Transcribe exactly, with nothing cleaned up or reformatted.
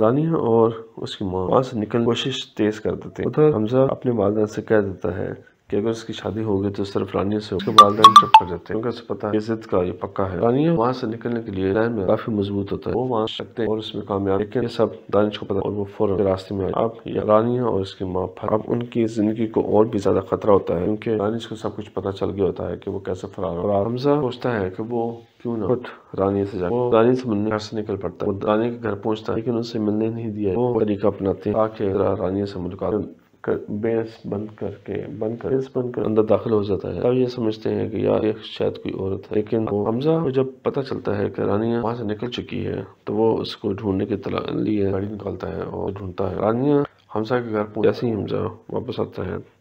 रानिया और उसकी माँ वहाँ से निकलने की कोशिश तेज कर देते हैं। उधर हमजा अपने वालिदैन से कह देता है कि अगर इसकी शादी होगी तो सिर्फ रानिया से होगी। उसके वालिदैन चुप कर देते हैं क्योंकि पता है जिद का ये पक्का है। रानिया वहाँ से निकलने के लिए प्लान में काफी मजबूत होता है, वो वहाँ सकते हैं और उसमें कामयाब, लेकिन ये सब दानिश को पता और वो फौरन रास्ते में आए। अब रानिया और इसकी माँ पर अब उनकी जिंदगी को और भी ज्यादा खतरा होता है क्योंकि दानिश को सब कुछ पता चल गया होता है की वो कैसे फरार हो। हमजा सोचता है की वो क्यों ना खुद रानी से जाकर वो रानी से मिलने घर से निकल पड़ता है। वो रानी के घर पहुंचता है लेकिन उसे मिलने नहीं दिया। वो तरीका अपनाते हैं ताकि रानी से मुलाकात कर बेस बंद करके बंद कर बेस बंद कर अंदर दाखिल हो जाता है। तब ये समझते हैं कि यार ये शायद कोई औरत है, लेकिन वो हमजा को जब पता चलता है कि रानिया वहाँ से निकल चुकी है तो वो उसको ढूंढने के लिए गाड़ी निकालता है और ढूंढता है। रानिया हमजा के घर जैसे ही हमजा वापस आता है